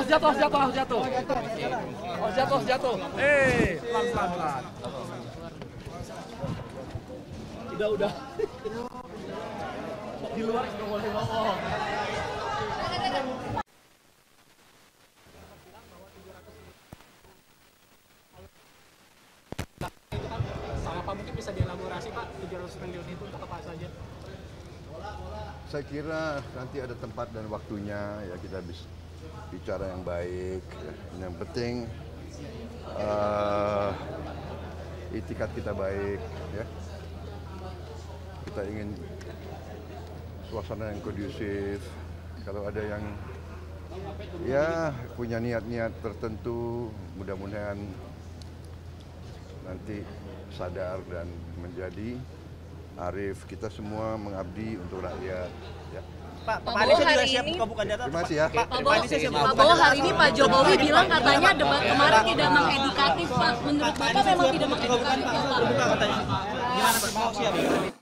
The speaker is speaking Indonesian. jatuh. Eh, pelan. Udah. Di luar nggak boleh ngomong. Pak, mungkin bisa dielaborasi Pak, 700 miliar itu untuk apa saja? Saya kira nanti ada tempat dan waktunya ya, kita bisa bicara yang baik. Yang penting itikad kita baik ya. Kita ingin suasana yang kondusif. Kalau ada yang ya punya niat-niat tertentu, mudah-mudahan nanti sadar dan menjadi arif. Kita semua mengabdi untuk rakyat. Ya. Pak Anies juga siap buka-buka data. Terima kasih ya. Pak Bowo, hari ini Pak Jokowi bilang katanya debat kemarin tidak mengedukatif, Pak. Menurut Bapak memang tidak mengedukatif, Pak? Gimana, Pak? Mau siap?